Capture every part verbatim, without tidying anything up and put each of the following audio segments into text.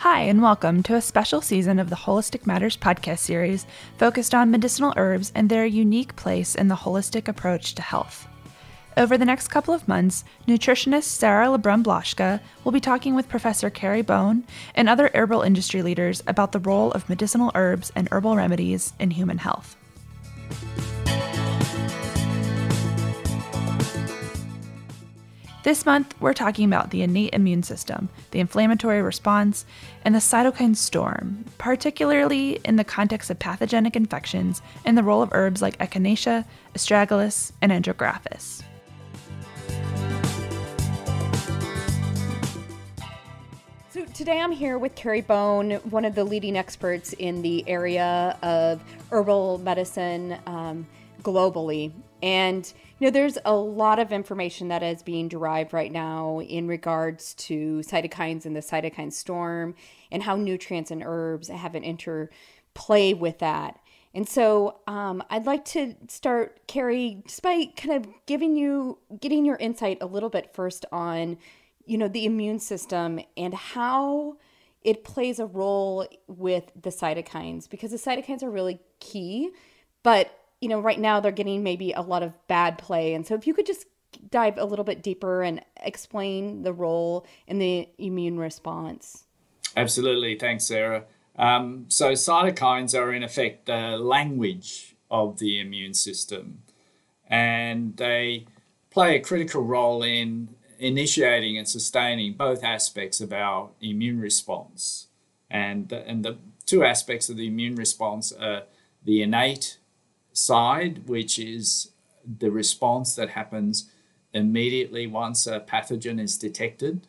Hi, and welcome to a special season of the Holistic Matters podcast series focused on medicinal herbs and their unique place in the holistic approach to health. Over the next couple of months, nutritionist Sarah Le Brun-Blashka will be talking with Professor Carrie Bone and other herbal industry leaders about the role of medicinal herbs and herbal remedies in human health. This month, we're talking about the innate immune system, the inflammatory response, and the cytokine storm, particularly in the context of pathogenic infections and the role of herbs like echinacea, astragalus, and Andrographis. So today I'm here with Carrie Bone, one of the leading experts in the area of herbal medicine um, globally. And, you know, there's a lot of information that is being derived right now in regards to cytokines and the cytokine storm and how nutrients and herbs have an interplay with that. And so um, I'd like to start, Carrie, just by kind of giving you, getting your insight a little bit first on, you know, the immune system and how it plays a role with the cytokines, because the cytokines are really key, but you know, right now they're getting maybe a lot of bad play. And so if you could just dive a little bit deeper and explain the role in the immune response. Absolutely. Thanks, Sarah. Um, so cytokines are in effect the language of the immune system, and they play a critical role in initiating and sustaining both aspects of our immune response. And the, and the two aspects of the immune response are the innate side, which is the response that happens immediately once a pathogen is detected.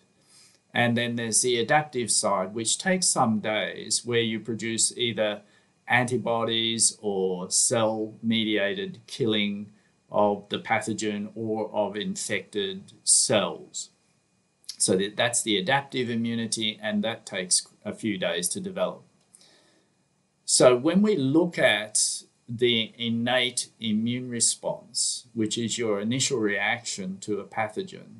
And then there's the adaptive side, which takes some days, where you produce either antibodies or cell-mediated killing of the pathogen or of infected cells. So that's the adaptive immunity, and that takes a few days to develop. So when we look at the innate immune response, which is your initial reaction to a pathogen,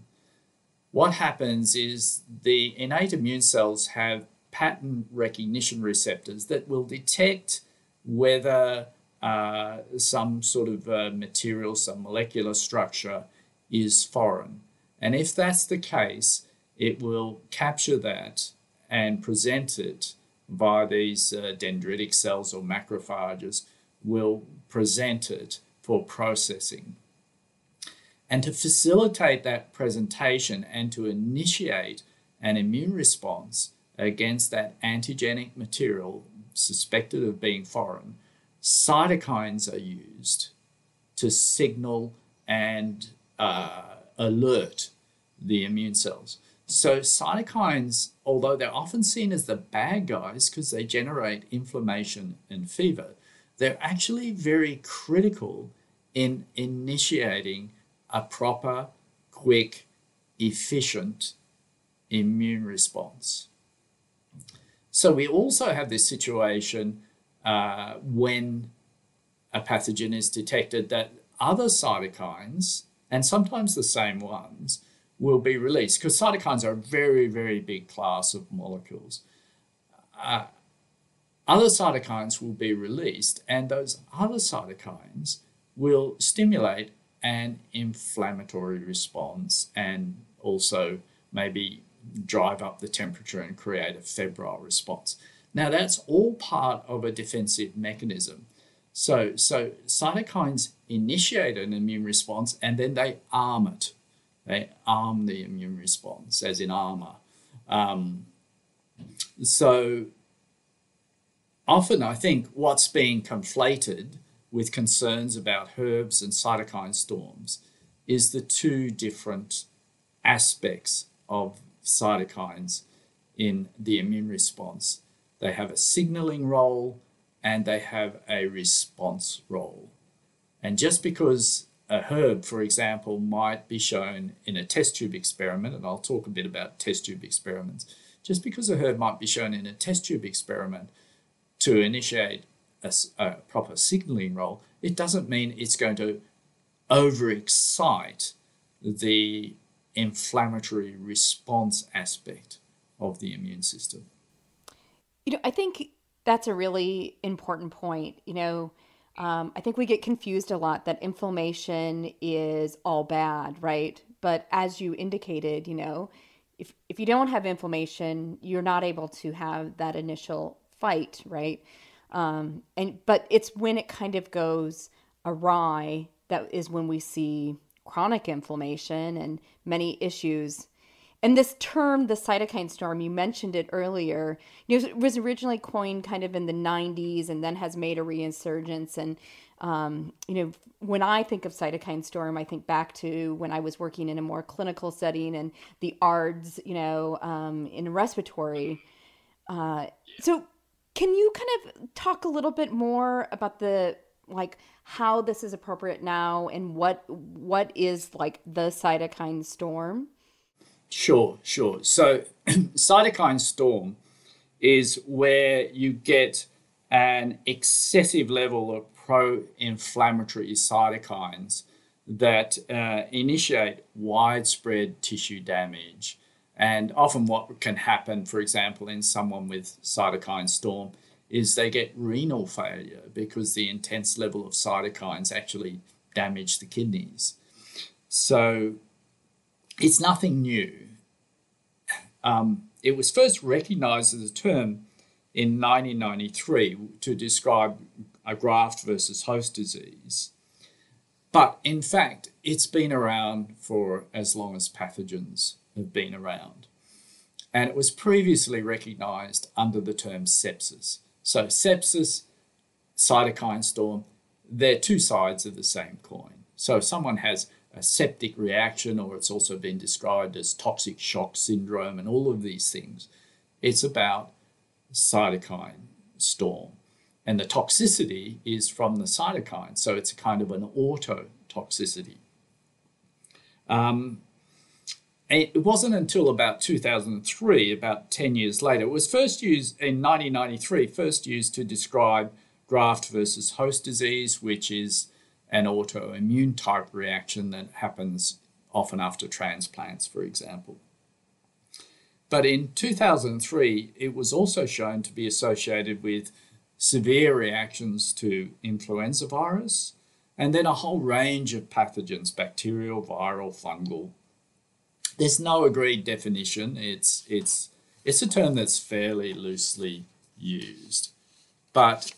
what happens is the innate immune cells have pattern recognition receptors that will detect whether uh, some sort of uh, material, some molecular structure is foreign. And if that's the case, it will capture that and present it via these uh, dendritic cells or macrophages, will present it for processing. And to facilitate that presentation and to initiate an immune response against that antigenic material suspected of being foreign, cytokines are used to signal and uh, alert the immune cells. So cytokines, although they're often seen as the bad guys because they generate inflammation and fever, they're actually very critical in initiating a proper, quick, efficient immune response. So we also have this situation uh, when a pathogen is detected that other cytokines, and sometimes the same ones, will be released, because cytokines are a very, very big class of molecules. Uh, Other cytokines will be released, and those other cytokines will stimulate an inflammatory response and also maybe drive up the temperature and create a febrile response. Now, that's all part of a defensive mechanism. So, so cytokines initiate an immune response, and then they arm it. They arm the immune response, as in armor. Um, so... Often, I think what's being conflated with concerns about herbs and cytokine storms is the two different aspects of cytokines in the immune response. They have a signaling role and they have a response role. And just because a herb, for example, might be shown in a test tube experiment, and I'll talk a bit about test tube experiments, just because a herb might be shown in a test tube experiment to initiate a, a proper signaling role, it doesn't mean it's going to overexcite the inflammatory response aspect of the immune system. You know, I think that's a really important point. You know, um, I think we get confused a lot that inflammation is all bad, right? But as you indicated, you know, if if you don't have inflammation, you're not able to have that initial fight, right? Um, and but it's when it kind of goes awry that is when we see chronic inflammation and many issues. And this term, the cytokine storm, you mentioned it earlier, you know, it was originally coined kind of in the nineties and then has made a resurgence. And, um, you know, when I think of cytokine storm, I think back to when I was working in a more clinical setting and the A R D S, you know, um, in respiratory. Uh, so can you kind of talk a little bit more about the, like, how this is appropriate now and what what is like the cytokine storm? Sure, sure. So cytokine storm is where you get an excessive level of pro-inflammatory cytokines that uh, initiate widespread tissue damage. And often what can happen, for example, in someone with cytokine storm is they get renal failure because the intense level of cytokines actually damage the kidneys. So it's nothing new. Um, it was first recognized as a term in nineteen ninety-three to describe a graft versus host disease. But in fact, it's been around for as long as pathogens have been around. And it was previously recognized under the term sepsis. So sepsis, cytokine storm, they're two sides of the same coin. So if someone has a septic reaction, or it's also been described as toxic shock syndrome and all of these things, it's about cytokine storm. And the toxicity is from the cytokine, so it's kind of an autotoxicity. Um, it wasn't until about two thousand three, about ten years later, it was first used in nineteen ninety-three, first used to describe graft versus host disease, which is an autoimmune type reaction that happens often after transplants, for example. But in two thousand three, it was also shown to be associated with severe reactions to influenza virus, and then a whole range of pathogens, bacterial, viral, fungal. There's no agreed definition. It's, it's, it's a term that's fairly loosely used. But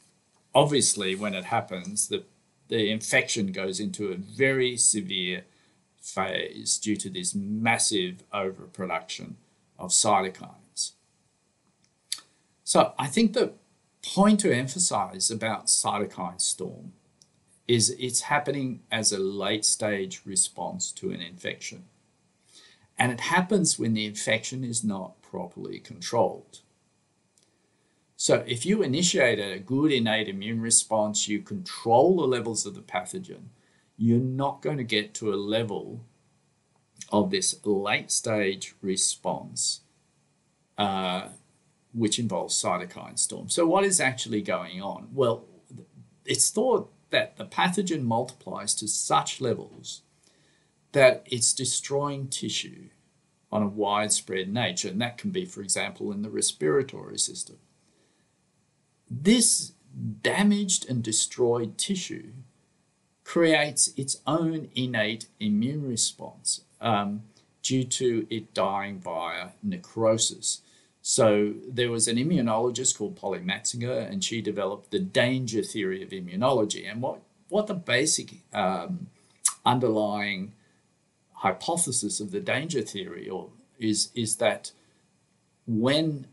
obviously, when it happens, the the infection goes into a very severe phase due to this massive overproduction of cytokines. So I think the point to emphasize about cytokine storm is it's happening as a late stage response to an infection. And it happens when the infection is not properly controlled. So if you initiate a good innate immune response, you control the levels of the pathogen, you're not going to get to a level of this late stage response, uh, which involves cytokine storm. So what is actually going on? Well, it's thought that the pathogen multiplies to such levels that it's destroying tissue on a widespread nature. And that can be, for example, in the respiratory system. This damaged and destroyed tissue creates its own innate immune response um, due to it dying via necrosis. So there was an immunologist called Polly Matzinger, and she developed the danger theory of immunology. And what, what the basic um, underlying hypothesis of the danger theory or is, is that when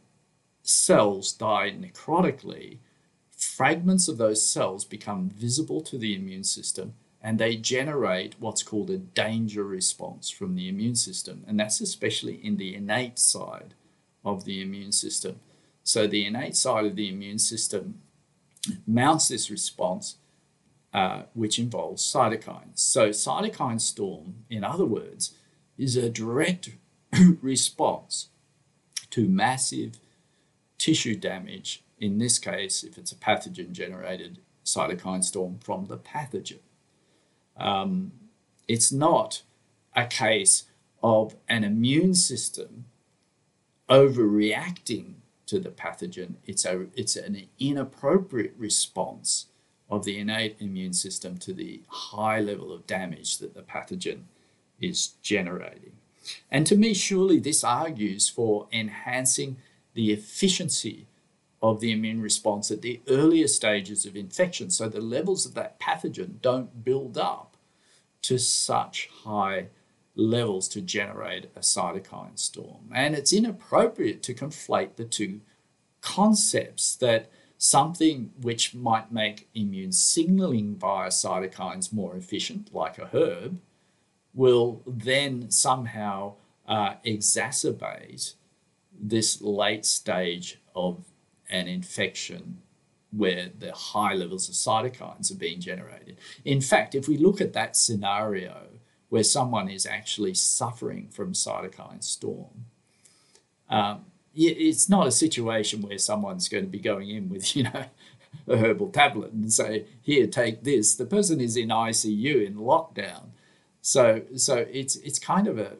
cells die necrotically, fragments of those cells become visible to the immune system and they generate what's called a danger response from the immune system. And that's especially in the innate side of the immune system. So the innate side of the immune system mounts this response, uh, which involves cytokines. So cytokine storm, in other words, is a direct response to massive tissue damage, in this case, if it's a pathogen-generated cytokine storm from the pathogen. Um, it's not a case of an immune system overreacting to the pathogen. It's a it's an inappropriate response of the innate immune system to the high level of damage that the pathogen is generating. And to me, surely this argues for enhancing the efficiency of the immune response at the earlier stages of infection, so the levels of that pathogen don't build up to such high levels to generate a cytokine storm. And it's inappropriate to conflate the two concepts, that something which might make immune signaling via cytokines more efficient, like a herb, will then somehow uh, exacerbate this late stage of an infection where the high levels of cytokines are being generated. In fact, if we look at that scenario where someone is actually suffering from cytokine storm, um, it's not a situation where someone's going to be going in with, you know, a herbal tablet and say, here, take this. The person is in I C U, in lockdown. So, so it's, it's kind of a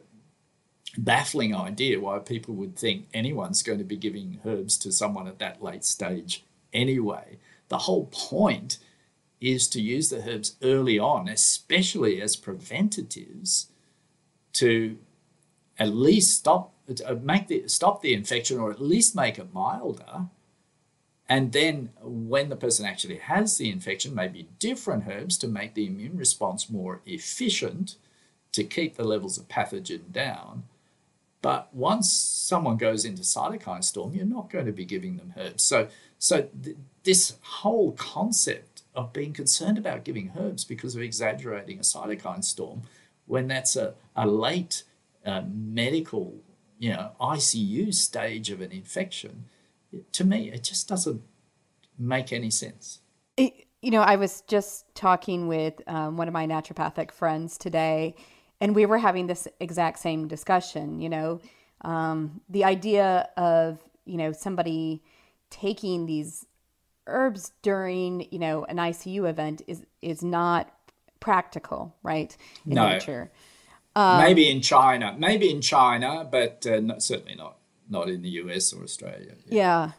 baffling idea why people would think anyone's going to be giving herbs to someone at that late stage anyway. The whole point is to use the herbs early on, especially as preventatives, to at least stop uh, make the stop the infection, or at least make it milder. And then when the person actually has the infection, maybe different herbs to make the immune response more efficient, to keep the levels of pathogen down. But once someone goes into cytokine storm, you're not going to be giving them herbs. So, so th this whole concept of being concerned about giving herbs because of exaggerating a cytokine storm, when that's a, a late uh, medical, you know, I C U stage of an infection, to me, it just doesn't make any sense. It, you know, I was just talking with um, one of my naturopathic friends today, and we were having this exact same discussion, you know, um, the idea of, you know, somebody taking these herbs during, you know, an I C U event is, is not practical, right? In no. nature. Um, maybe in China, maybe in China, but uh, not, certainly not, not in the U S or Australia. Yeah. Yeah.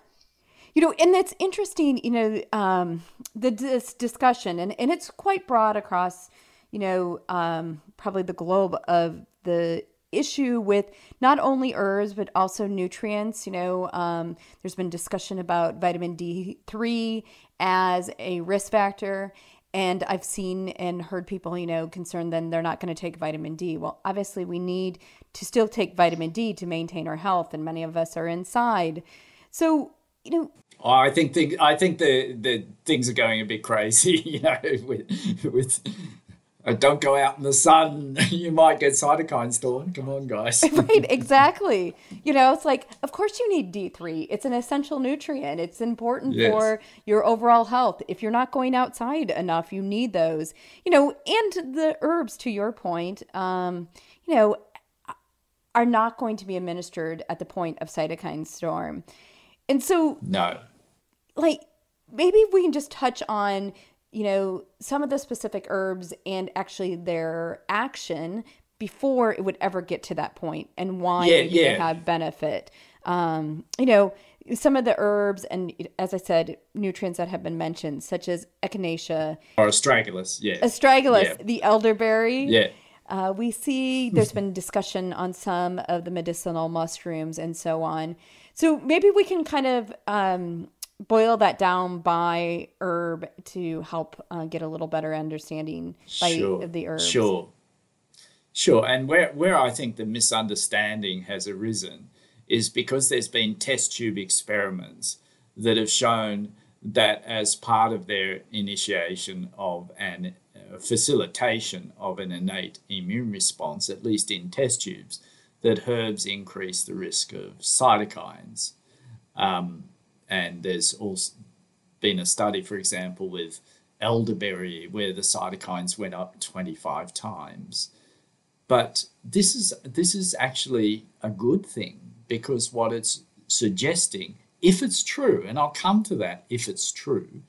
You know, and that's interesting, you know, um, the, this discussion, and, and it's quite broad across, you know, um, probably the globe, of the issue with not only herbs, but also nutrients. You know, um, there's been discussion about vitamin D three as a risk factor. And I've seen and heard people, you know, concerned then they're not going to take vitamin D. Well, obviously we need to still take vitamin D to maintain our health. And many of us are inside. So, you know, oh, I think the, I think the the things are going a bit crazy, you know, with with uh, don't go out in the sun, you might get cytokine storm. Come on, guys. Right, exactly. You know, it's like, of course you need D three. It's an essential nutrient. It's important yes. for your overall health. If you're not going outside enough, you need those. You know, and the herbs, to your point, um, you know, are not going to be administered at the point of cytokine storm. And so, no. like, maybe we can just touch on, you know, some of the specific herbs and actually their action before it would ever get to that point, and why yeah, yeah. they have benefit. Um, you know, some of the herbs and, as I said, nutrients that have been mentioned, such as echinacea. Or astragalus, yeah. Astragalus, yeah. the elderberry. Yeah. Uh, we see there's been discussion on some of the medicinal mushrooms and so on. So maybe we can kind of um, boil that down by herb to help uh, get a little better understanding by sure. the herbs. Sure, sure. And where, where I think the misunderstanding has arisen is because there's been test tube experiments that have shown that as part of their initiation of an facilitation of an innate immune response, at least in test tubes, that herbs increase the risk of cytokines. Um, and there's also been a study, for example, with elderberry, where the cytokines went up twenty-five times. But this is, this is actually a good thing, because what it's suggesting, if it's true, and I'll come to that if it's true,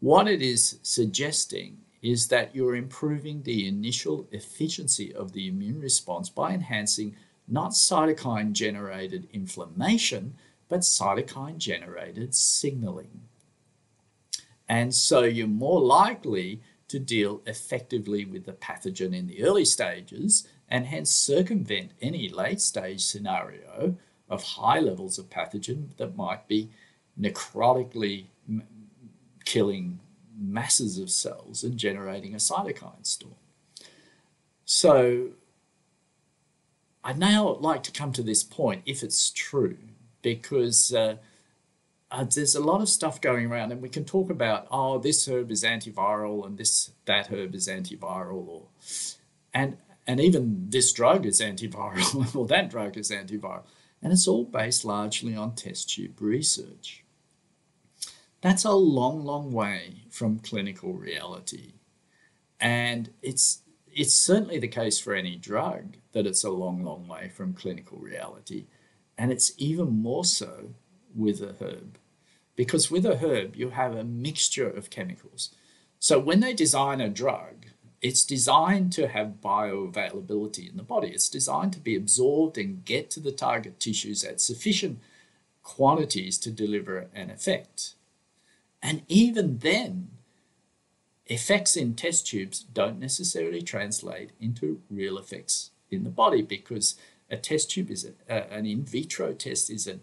what it is suggesting is that you're improving the initial efficiency of the immune response by enhancing not cytokine-generated inflammation, but cytokine-generated signaling. And so you're more likely to deal effectively with the pathogen in the early stages and hence circumvent any late-stage scenario of high levels of pathogen that might be necrotically m killing masses of cells and generating a cytokine storm. So I'd now like to come to this point, if it's true, because uh, uh, there's a lot of stuff going around and we can talk about, oh, this herb is antiviral and this that herb is antiviral, or and, and even this drug is antiviral or that drug is antiviral. And it's all based largely on test tube research. That's a long, long way from clinical reality. And it's, it's certainly the case for any drug that it's a long, long way from clinical reality. And it's even more so with a herb, because with a herb, you have a mixture of chemicals. So when they design a drug, it's designed to have bioavailability in the body. It's designed to be absorbed and get to the target tissues at sufficient quantities to deliver an effect. And even then, effects in test tubes don't necessarily translate into real effects in the body, because a test tube is a, uh, an in vitro test is an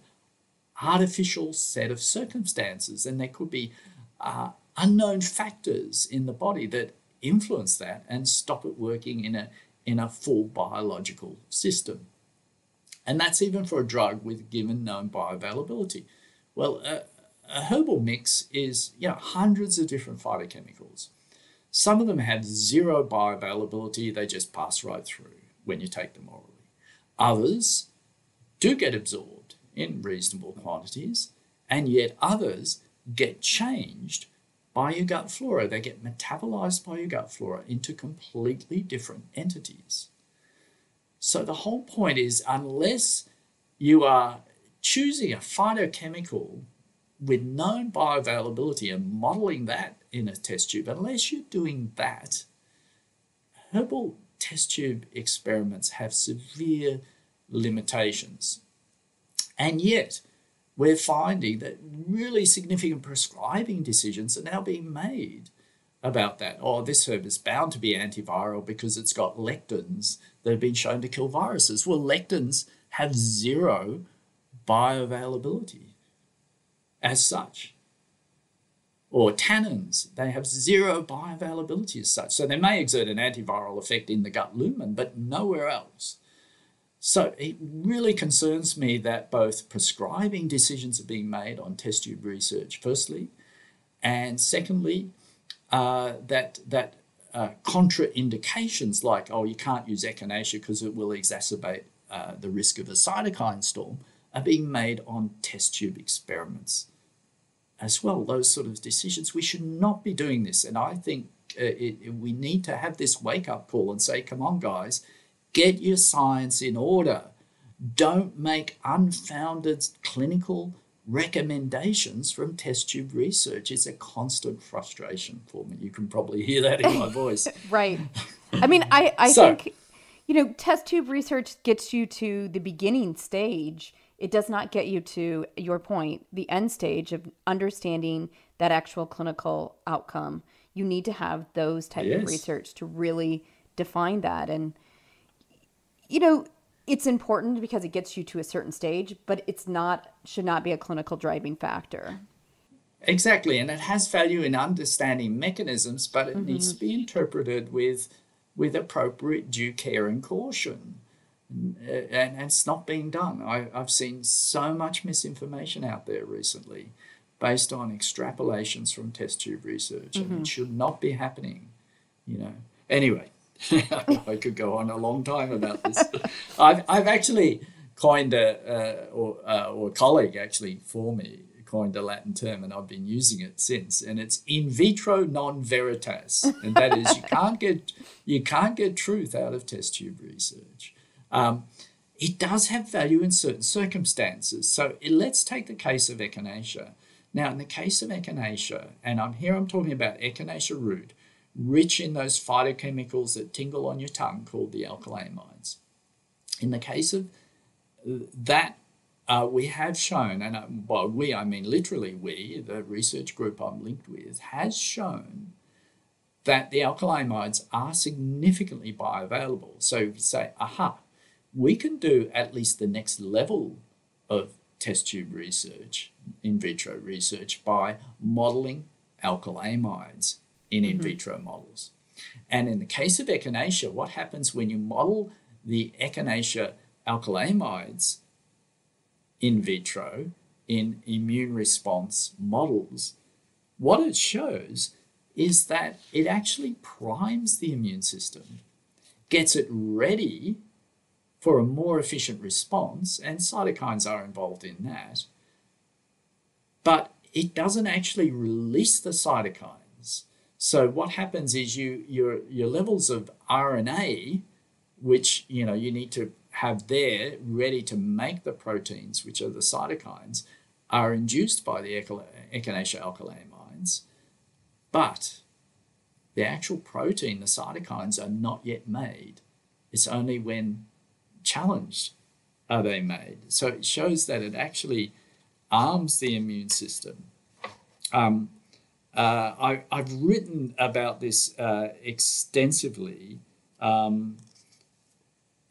artificial set of circumstances, and there could be uh, unknown factors in the body that influence that and stop it working in a in a full biological system. And that's even for a drug with given known bioavailability. Well, a, a herbal mix is, you know, hundreds of different phytochemicals. Some of them have zero bioavailability, they just pass right through when you take them orally. Others do get absorbed in reasonable quantities, and yet others get changed by your gut flora. They get metabolized by your gut flora into completely different entities. So the whole point is, unless you are choosing a phytochemical with known bioavailability and modeling that in a test tube, unless you're doing that, herbal test tube experiments have severe limitations. And yet, we're finding that really significant prescribing decisions are now being made about that. Oh, this herb is bound to be antiviral because it's got lectins that have been shown to kill viruses. Well, lectins have zero bioavailability as such. Or tannins, they have zero bioavailability as such. So they may exert an antiviral effect in the gut lumen, but nowhere else. So it really concerns me that both prescribing decisions are being made on test tube research, firstly, and secondly, uh, that, that uh, contraindications like, oh, you can't use echinacea because it will exacerbate uh, the risk of a cytokine storm, are being made on test tube experiments as well. Those sort of decisions, we should not be doing this. And I think uh, it, it, we need to have this wake-up call and say, come on, guys, get your science in order. Don't make unfounded clinical recommendations from test tube research. It's a constant frustration for me. You can probably hear that in my voice. Right. I mean, I, I so, think, you know, test tube research gets you to the beginning stage. It does not get you to, your point, the end stage of understanding that actual clinical outcome. You need to have those type yes. of research to really define that. And you know, it's important because it gets you to a certain stage, but it's not, should not be a clinical driving factor. Exactly. And it has value in understanding mechanisms, but it mm-hmm. needs to be interpreted with, with appropriate due care and caution. And, and it's not being done. I, I've seen so much misinformation out there recently based on extrapolations from test tube research, mm-hmm. and it should not be happening, you know. Anyway. I could go on a long time about this. I've, I've actually coined a, uh, or, uh, or a colleague actually for me coined a Latin term, and I've been using it since, and it's in vitro non veritas, and that is you can't get you can't get truth out of test tube research. Um, it does have value in certain circumstances. So it, let's take the case of echinacea. Now, in the case of echinacea, and I'm here I'm talking about echinacea root, rich in those phytochemicals that tingle on your tongue called the alkyl amines. In the case of that uh, we have shown, and I, well, we, I mean literally we, the research group I'm linked with, has shown that the alkalamides are significantly bioavailable. So if you say, aha, we can do at least the next level of test tube research, in vitro research, by modelling alkalamides in mm-hmm. in vitro models. And in the case of echinacea, what happens when you model the echinacea alkalamides in vitro in immune response models? What it shows is that it actually primes the immune system, gets it ready for a more efficient response, and cytokines are involved in that, but it doesn't actually release the cytokines. So what happens is you, your, your levels of R N A, which you know you need to have there ready to make the proteins, which are the cytokines, are induced by the echinacea alkalamides, but the actual protein, the cytokines, are not yet made. It's only when challenged are they made. So it shows that it actually arms the immune system. Um, uh, I, I've written about this uh, extensively um,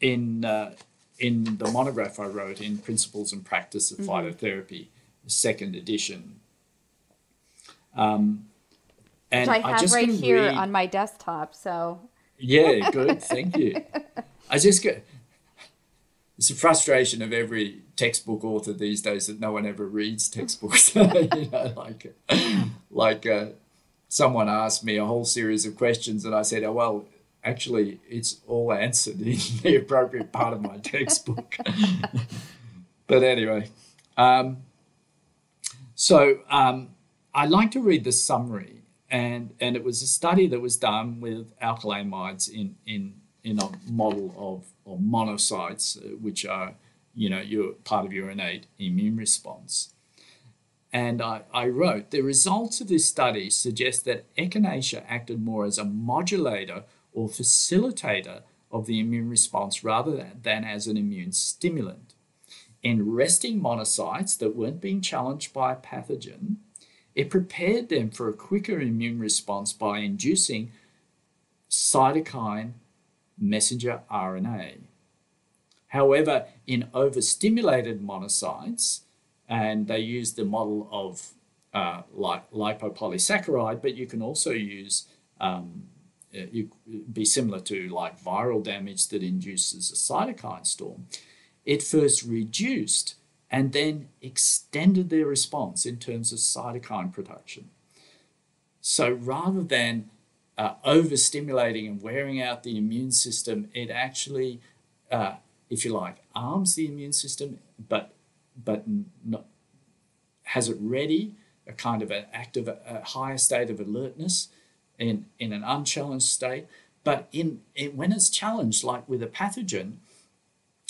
in, uh, in the monograph I wrote in Principles and Practice of mm-hmm. Phytotherapy, second edition. Um, and Which I have I just right here read... on my desktop, so. Yeah, good, thank you. I just go... It's a frustration of every textbook author these days that no one ever reads textbooks. you know, like like uh, someone asked me a whole series of questions and I said, oh, well, actually, it's all answered in the appropriate part of my textbook. But anyway, um, so um, I like to read the summary. And, and it was a study that was done with alkalamides in, in, in a model of or monocytes, which are, you know, your part of your innate immune response. And I, I wrote, the results of this study suggest that echinacea acted more as a modulator or facilitator of the immune response rather than, than as an immune stimulant. In resting monocytes that weren't being challenged by a pathogen, it prepared them for a quicker immune response by inducing cytokine messenger R N A. However, in overstimulated monocytes, and they use the model of uh, lip lipopolysaccharide, but you can also use, um, you, be similar to like viral damage that induces a cytokine storm, it first reduced and then extended their response in terms of cytokine production. So rather than Uh, overstimulating and wearing out the immune system, it actually, uh, if you like, arms the immune system, but but not, has it ready, a kind of an active, a higher state of alertness in, in an unchallenged state. But in, in when it's challenged, like with a pathogen,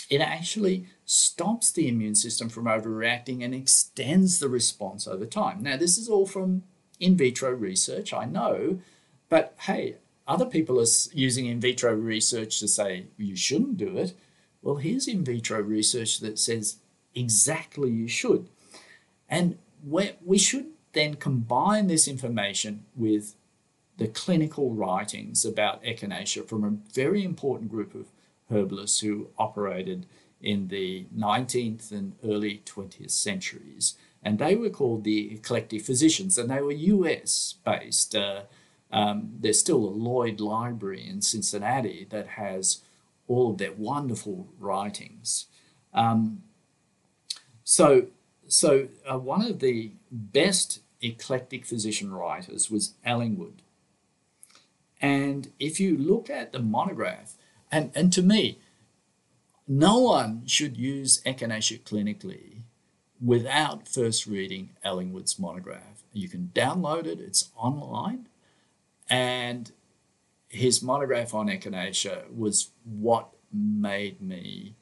it actually stops the immune system from overreacting and extends the response over time. Now, this is all from in vitro research, I know, but hey, other people are using in vitro research to say you shouldn't do it. Well, here's in vitro research that says exactly you should. And we should then combine this information with the clinical writings about echinacea from a very important group of herbalists who operated in the nineteenth and early twentieth centuries. And they were called the Eclectic Physicians, and they were U S-based. Uh, Um, there's still a Lloyd Library in Cincinnati that has all of their wonderful writings. Um, so so uh, one of the best eclectic physician writers was Ellingwood. And if you look at the monograph, and, and to me, no one should use echinacea clinically without first reading Ellingwood's monograph. You can download it, it's online. And his monograph on echinacea was what made me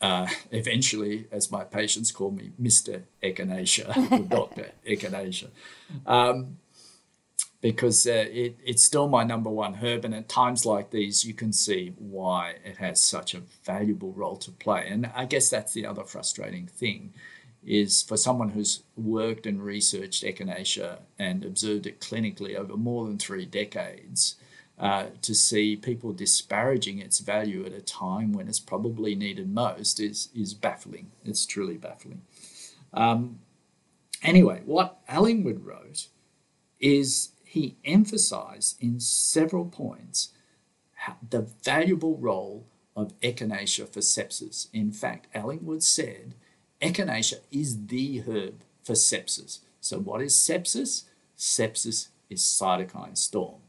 uh, eventually, as my patients call me, Mister Echinacea, Doctor Echinacea. Um, because uh, it, it's still my number one herb. And at times like these, you can see why it has such a valuable role to play. And I guess that's the other frustrating thing, is for someone who's worked and researched echinacea and observed it clinically over more than three decades, uh, to see people disparaging its value at a time when it's probably needed most is, is baffling. It's truly baffling. Um, anyway, what Ellingwood wrote is he emphasized in several points the valuable role of echinacea for sepsis. In fact, Ellingwood said echinacea is the herb for sepsis. So what is sepsis? Sepsis is cytokine storm.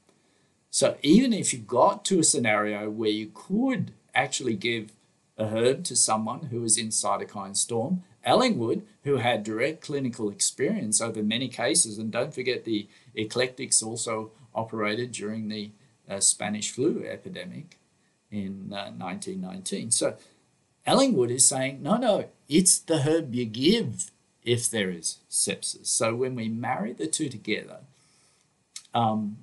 So even if you got to a scenario where you could actually give a herb to someone who is in cytokine storm, Ellingwood, who had direct clinical experience over many cases, and don't forget the Eclectics also operated during the uh, Spanish flu epidemic in uh, nineteen nineteen. So Ellingwood is saying, no, no, it's the herb you give if there is sepsis. So when we marry the two together, um,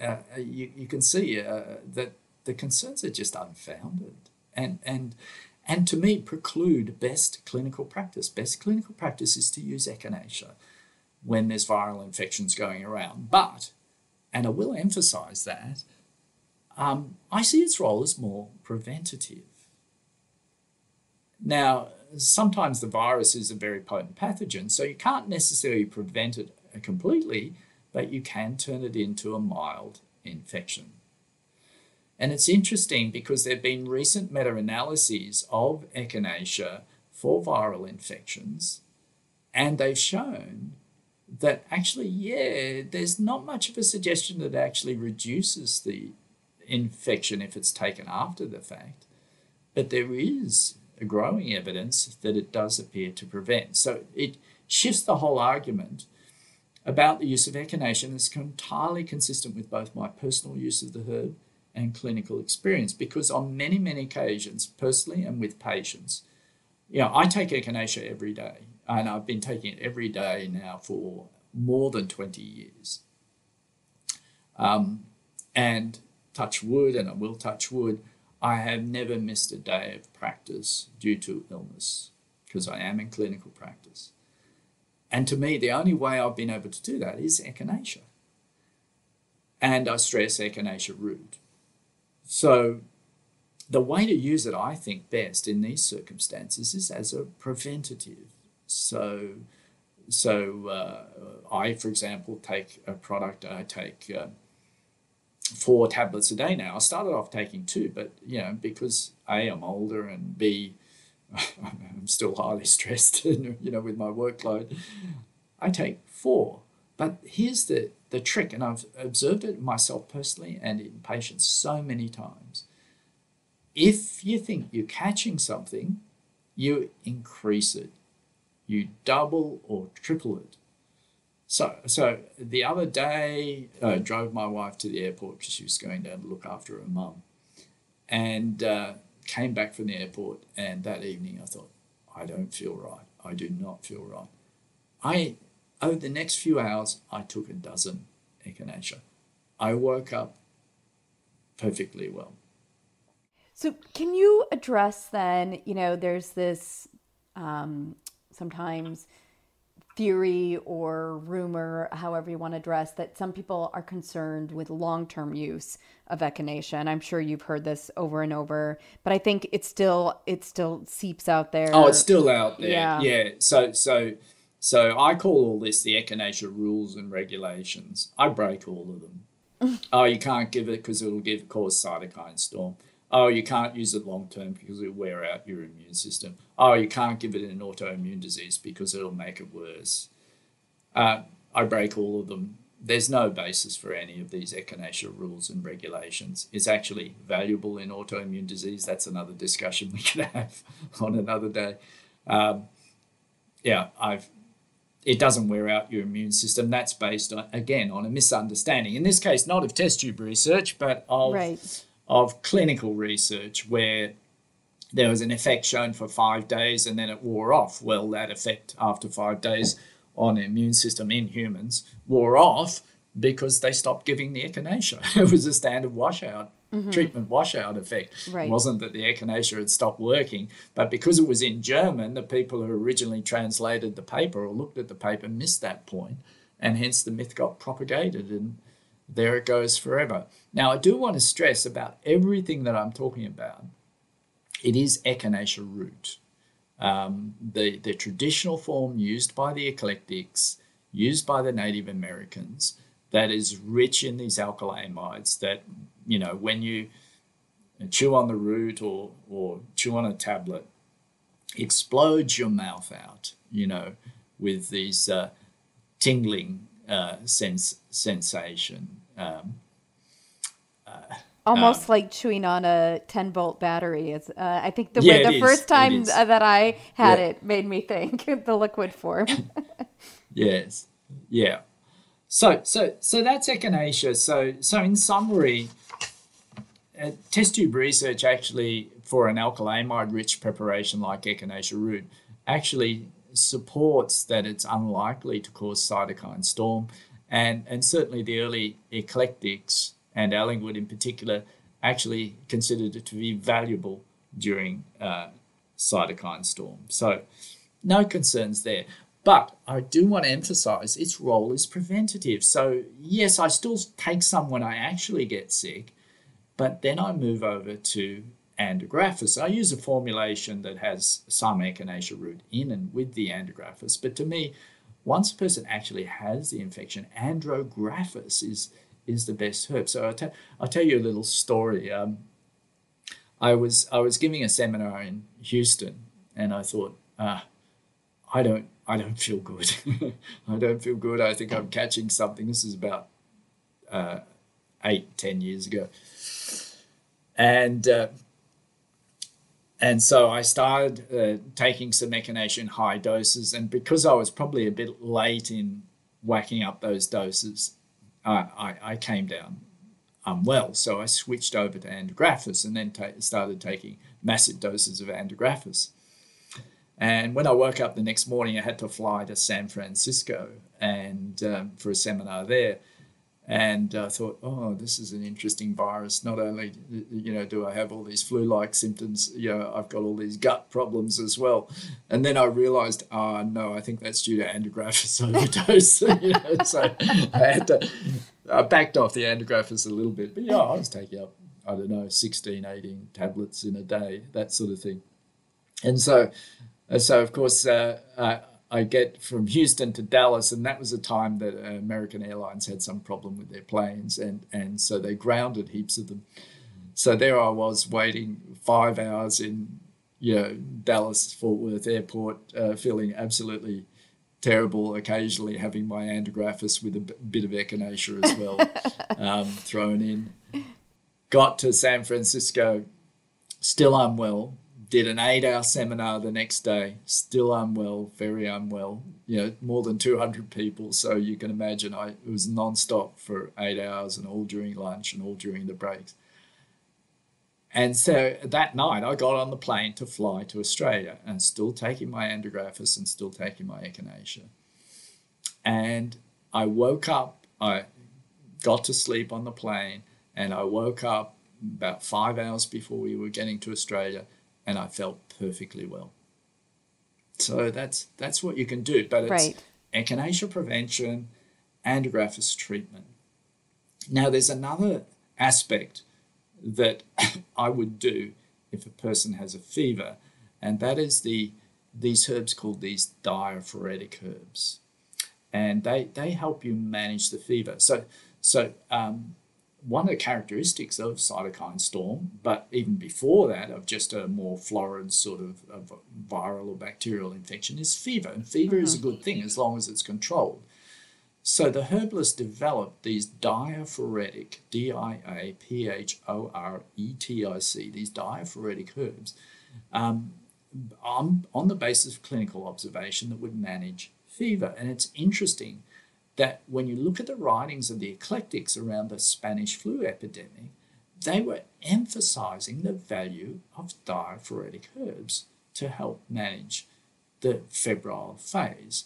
uh, you, you can see uh, that the concerns are just unfounded. And, and, and to me, preclude best clinical practice. Best clinical practice is to use echinacea when there's viral infections going around. But, and I will emphasize that, um, I see its role as more preventative. Now, sometimes the virus is a very potent pathogen, so you can't necessarily prevent it completely, but you can turn it into a mild infection. And it's interesting because there have been recent meta-analyses of echinacea for viral infections, and they've shown that actually, yeah, there's not much of a suggestion that it actually reduces the infection if it's taken after the fact, but there is growing evidence that it does appear to prevent. So it shifts the whole argument about the use of echinacea, and it's entirely consistent with both my personal use of the herb and clinical experience, because on many, many occasions, personally and with patients, you know, I take echinacea every day, and I've been taking it every day now for more than twenty years. Um, and touch wood, and I will touch wood, I have never missed a day of practice due to illness, because I am in clinical practice. And to me, the only way I've been able to do that is echinacea. And I stress echinacea root. So the way to use it, I think, best in these circumstances is as a preventative. So, so uh, I, for example, take a product, I take... Uh, four tablets a day now. I started off taking two, but, you know, because A, I'm older, and B, I'm still highly stressed, and, you know, with my workload, I take four. But here's the, the trick, and I've observed it myself personally and in patients so many times. If you think you're catching something, you increase it. You double or triple it. So, so the other day, I drove my wife to the airport because she was going down to look after her mum, and uh, came back from the airport. And that evening I thought, I don't feel right. I do not feel right. I, over the next few hours, I took a dozen echinacea. I woke up perfectly well. So can you address then, you know, there's this um, sometimes... theory or rumor, however you want to address, that some people are concerned with long-term use of echinacea. And I'm sure you've heard this over and over, but I think it still, it still seeps out there. Oh, it's still out there. Yeah. yeah. So, so, so I call all this the echinacea rules and regulations. I break all of them. Oh, you can't give it because it'll give cause cytokine storm. Oh, you can't use it long-term because it'll wear out your immune system. Oh, you can't give it in an autoimmune disease because it'll make it worse. Uh, I break all of them. There's no basis for any of these echinacea rules and regulations. It's actually valuable in autoimmune disease. That's another discussion we could have on another day. Um, yeah, I've... It doesn't wear out your immune system. That's based, on, again, on a misunderstanding. In this case, not of test tube research, but of... Right. of clinical research where there was an effect shown for five days and then it wore off. Well, that effect after five days on immune system in humans wore off because they stopped giving the echinacea. It was a standard washout, mm-hmm. treatment washout effect. Right. It wasn't that the echinacea had stopped working, but because it was in German, the people who originally translated the paper or looked at the paper missed that point, and hence the myth got propagated, and there it goes forever. Now, I do want to stress about everything that I'm talking about, it is echinacea root. Um, the, the traditional form used by the eclectics, used by the Native Americans, that is rich in these alkalamides that, you know, when you chew on the root or, or chew on a tablet, explodes your mouth out, you know, with these uh, tingling uh, sense sensation. Um, uh, Almost um, like chewing on a ten volt battery. Is, uh, I think the, yeah, way, the first is. time that I had yeah. it made me think the liquid form. Yes. Yeah. So, so, so that's echinacea. So, so in summary, uh, test tube research actually for an alkalamide-rich preparation like echinacea root actually supports that it's unlikely to cause cytokine storm, and and certainly the early eclectics, and Ellingwood in particular, actually considered it to be valuable during uh, cytokine storm. So no concerns there. But I do want to emphasize its role is preventative. So yes, I still take some when I actually get sick, but then I move over to Andrographis. I use a formulation that has some echinacea root in and with the Andrographis, but to me, once a person actually has the infection, Andrographis is is the best herb. So I'll, t I'll tell you a little story. Um, I was I was giving a seminar in Houston, and I thought, ah, I don't I don't feel good. I don't feel good. I think I'm catching something. This is about uh, eight, ten years ago, and uh, and so I started uh, taking some echinacea in high doses, and because I was probably a bit late in whacking up those doses, I, I came down unwell, so I switched over to Andrographis and then ta started taking massive doses of Andrographis. And when I woke up the next morning, I had to fly to San Francisco and um, for a seminar there. And I uh, thought, oh, this is an interesting virus. Not only, you know, do I have all these flu-like symptoms, you know, I've got all these gut problems as well. And then I realized, ah, oh, no, I think that's due to Andrographis overdose. You know, so I had to, I backed off the Andrographis a little bit. But yeah, I was taking up, I don't know, sixteen, eighteen tablets in a day, that sort of thing. And so, and so of course, uh, I, I get from Houston to Dallas, and that was a time that uh, American Airlines had some problem with their planes, and, and so they grounded heaps of them. So there I was waiting five hours in, you know, Dallas-Fort Worth Airport, uh, feeling absolutely terrible, occasionally having my Andrographis with a b bit of echinacea as well um, thrown in. Got to San Francisco, still unwell. Did an eight hour seminar the next day, still unwell, very unwell, you know, more than two hundred people. So you can imagine I, it was nonstop for eight hours and all during lunch and all during the breaks. And so that night I got on the plane to fly to Australia and still taking my Andrographis and still taking my echinacea. And I woke up, I got to sleep on the plane, and I woke up about five hours before we were getting to Australia, and I felt perfectly well. So that's that's what you can do. But it's right. Echinacea prevention, Andrographis treatment. Now, there's another aspect that I would do if a person has a fever, and that is the these herbs called these diaphoretic herbs, and they they help you manage the fever. So so. Um, One of the characteristics of cytokine storm, but even before that, of just a more florid sort of, of viral or bacterial infection, is fever. And fever mm-hmm. is a good thing as long as it's controlled. So the herbalists developed these diaphoretic, D I A P H O R E T I C, these diaphoretic herbs, um, on, on the basis of clinical observation that would manage fever. And it's interesting that when you look at the writings of the eclectics around the Spanish flu epidemic, they were emphasizing the value of diaphoretic herbs to help manage the febrile phase.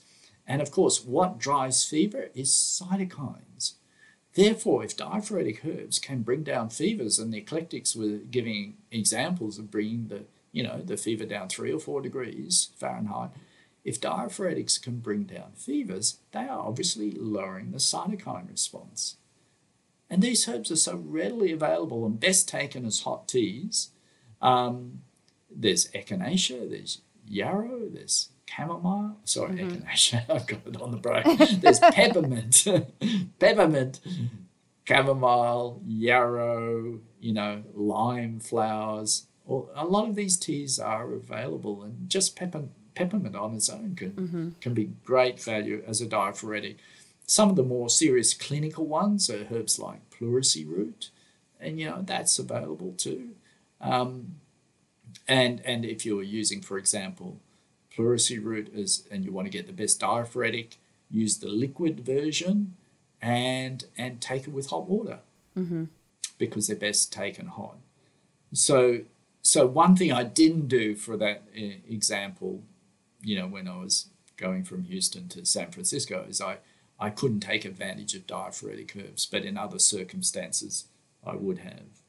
And of course, what drives fever is cytokines. Therefore, if diaphoretic herbs can bring down fevers, and the eclectics were giving examples of bringing the, you know, the fever down three or four degrees Fahrenheit, if diaphoretics can bring down fevers, they are obviously lowering the cytokine response. And these herbs are so readily available and best taken as hot teas. Um, there's echinacea, there's yarrow, there's chamomile. Sorry, mm-hmm. echinacea, I've got it on the brain. There's peppermint, peppermint, chamomile, yarrow, you know, lime flowers. All, a lot of these teas are available, and just peppermint. Peppermint on its own can, mm-hmm. can be great value as a diaphoretic. Some of the more serious clinical ones are herbs like pleurisy root, and, you know, that's available too. Um, and, and if you're using, for example, pleurisy root as, and you want to get the best diaphoretic, use the liquid version and, and take it with hot water mm-hmm. because they're best taken hot. So, so one thing I didn't do for that uh, example, you know, when I was going from Houston to San Francisco, is I, I couldn't take advantage of diaphoretic herbs, but in other circumstances I would have.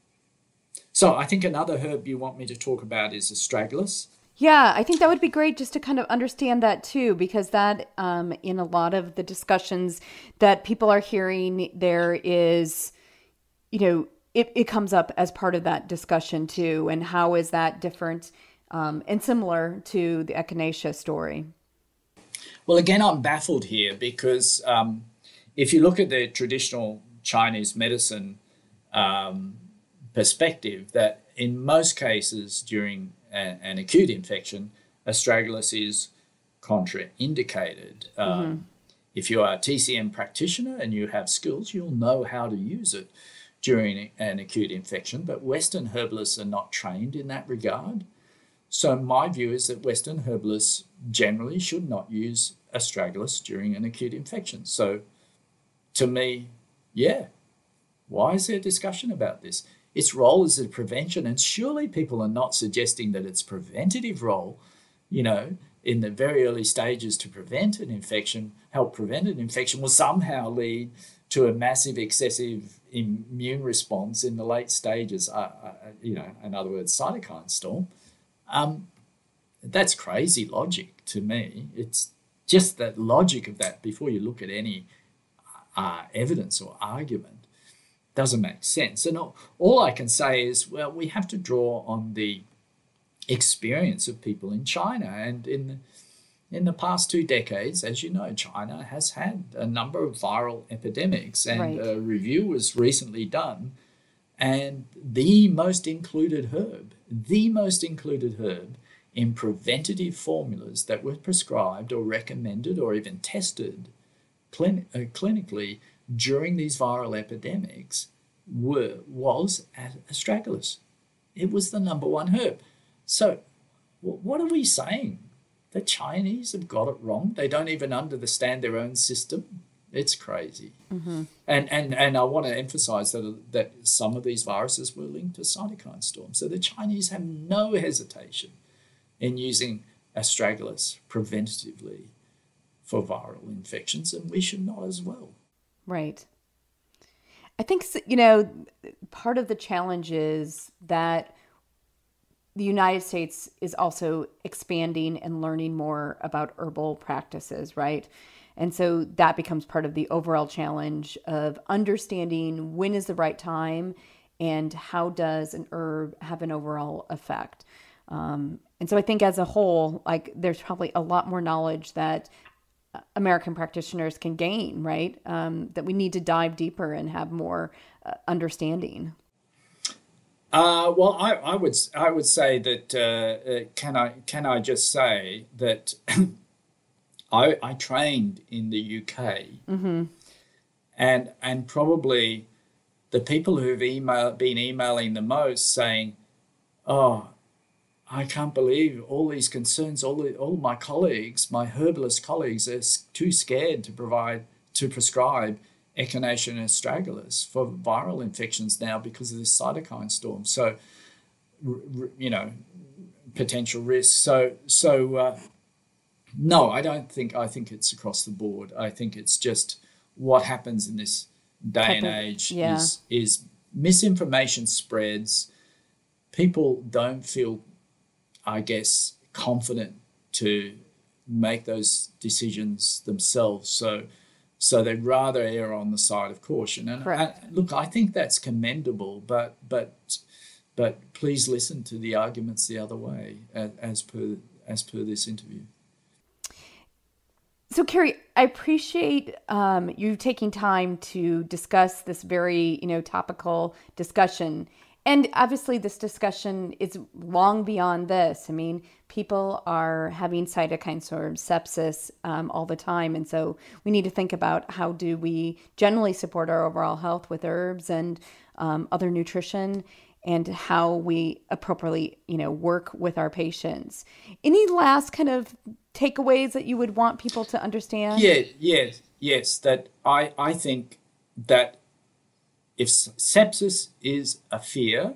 So I think another herb you want me to talk about is astragalus. Yeah, I think that would be great just to kind of understand that too, because that um, in a lot of the discussions that people are hearing, there is, you know, it, it comes up as part of that discussion too. And how is that different? Um, and similar to the echinacea story. Well, again, I'm baffled here because um, if you look at the traditional Chinese medicine um, perspective, that in most cases during a, an acute infection, astragalus is contraindicated. Um, mm-hmm. If you are a T C M practitioner and you have skills, you'll know how to use it during an acute infection, but Western herbalists are not trained in that regard. So my view is that Western herbalists generally should not use astragalus during an acute infection. So to me, yeah, why is there discussion about this? Its role is a prevention, and surely people are not suggesting that its preventative role, you know, in the very early stages to prevent an infection, help prevent an infection, will somehow lead to a massive excessive immune response in the late stages, uh, uh, you know, in other words, cytokine storm. Um, that's crazy logic to me. It's just that logic of that before you look at any uh, evidence or argument doesn't make sense. And all, all I can say is, well, we have to draw on the experience of people in China. And in the, in the past two decades, as you know, China has had a number of viral epidemics. And right. a review was recently done. And the most included herb, the most included herb in preventative formulas that were prescribed or recommended or even tested clin uh, clinically during these viral epidemics were, was astragalus. It was the number one herb. So what are we saying? The Chinese have got it wrong. They don't even understand their own system. It's crazy. Mm-hmm. And, and and I want to emphasize that, that some of these viruses were linked to cytokine storms. So the Chinese have no hesitation in using astragalus preventatively for viral infections, and we should not as well. Right. I think, you know, part of the challenge is that the United States is also expanding and learning more about herbal practices, right? And so that becomes part of the overall challenge of understanding when is the right time and how does an herb have an overall effect. Um, and so I think as a whole, like there's probably a lot more knowledge that American practitioners can gain, right? Um, that we need to dive deeper and have more uh, understanding. Uh, well, I, I would I would say that uh, uh, can I can I just say that. I, I trained in the U K, mm-hmm. and and probably the people who've email, been emailing the most saying, oh, I can't believe all these concerns, all, the, all my colleagues, my herbalist colleagues are too scared to provide, to prescribe echinacea and astragalus for viral infections now because of this cytokine storm. So, r r you know, potential risk. So, so uh, No, I don't think, I think it's across the board. I think it's just what happens in this day Couple, and age yeah. is, is misinformation spreads. People don't feel, I guess, confident to make those decisions themselves. So so they'd rather err on the side of caution. And I, look, I think that's commendable, but but but please listen to the arguments the other way as, as per as per this interview. So, Carrie, I appreciate um, you taking time to discuss this very, you know, topical discussion. And obviously this discussion is long beyond this. I mean, people are having cytokine storm sepsis um, all the time. And so we need to think about how do we generally support our overall health with herbs and um, other nutrition, and how we appropriately, you know, work with our patients. Any last kind of takeaways that you would want people to understand? Yeah, yes, yes. That I, I think that if sepsis is a fear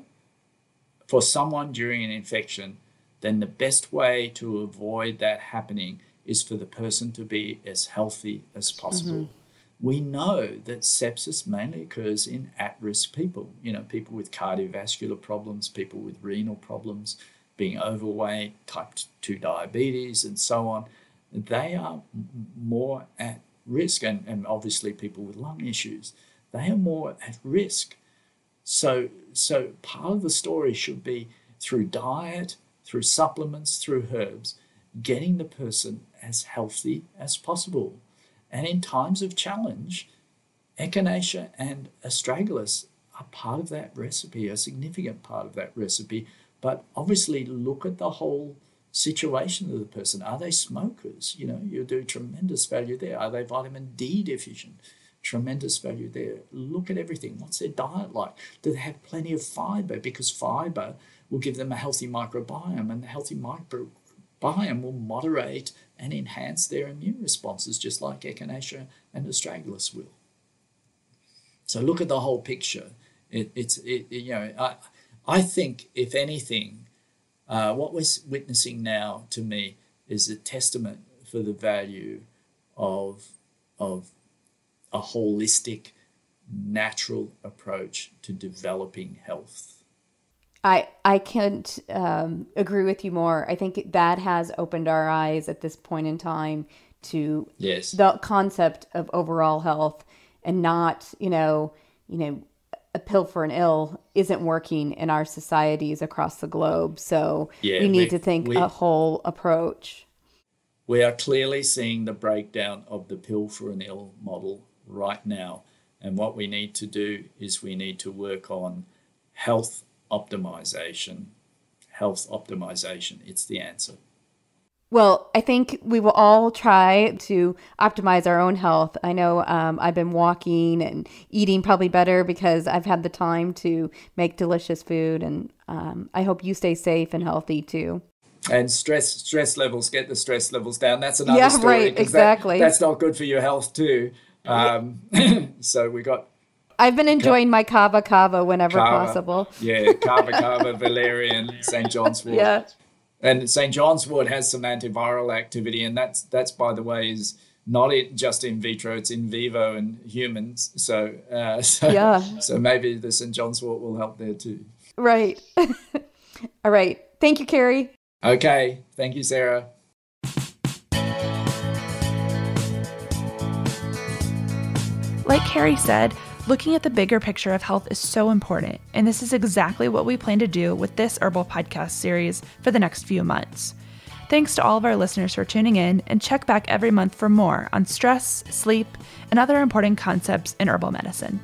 for someone during an infection, then the best way to avoid that happening is for the person to be as healthy as possible. Mm-hmm. We know that sepsis mainly occurs in at-risk people, you know, people with cardiovascular problems, people with renal problems, being overweight, type two diabetes, and so on. They are more at risk, and, and obviously people with lung issues. They are more at risk. So, so part of the story should be through diet, through supplements, through herbs, getting the person as healthy as possible. And in times of challenge, echinacea and astragalus are part of that recipe, a significant part of that recipe. But obviously look at the whole situation of the person. Are they smokers? You know, you do tremendous value there. Are they vitamin D deficient? Tremendous value there. Look at everything. What's their diet like? Do they have plenty of fiber? Because fiber will give them a healthy microbiome, and the healthy microbiome will moderate and enhance their immune responses, just like echinacea and astragalus will. So look at the whole picture. It, it's it, it, you know I I think if anything, uh, what we're witnessing now to me is a testament for the value of of. a holistic, natural approach to developing health. I I can't um, agree with you more. I think that has opened our eyes at this point in time to yes. the concept of overall health, and not, you know, you know, a pill for an ill isn't working in our societies across the globe. So yeah, we need we, to think we, a whole approach. We are clearly seeing the breakdown of the pill for an ill model right now, and what we need to do is we need to work on health optimization. Health optimization, it's the answer. Well, I think we will all try to optimize our own health. I know um, I've been walking and eating probably better because I've had the time to make delicious food, and um, I hope you stay safe and healthy too. And stress stress levels, get the stress levels down. That's another yeah, story. Right, exactly. That, that's not good for your health too. Um, so we got... I've been enjoying my kava kava whenever kava, possible. Yeah, kava kava, valerian, Saint John's wort. Yeah. And Saint John's wort has some antiviral activity, and that's, that's by the way, is not it just in vitro, it's in vivo in humans. So, uh, so, yeah. so maybe the Saint John's wort will help there too. Right. All right. Thank you, Carrie. Okay. Thank you, Sarah. Like Carrie said, looking at the bigger picture of health is so important, and this is exactly what we plan to do with this Herbal Podcast series for the next few months. Thanks to all of our listeners for tuning in, and check back every month for more on stress, sleep, and other important concepts in herbal medicine.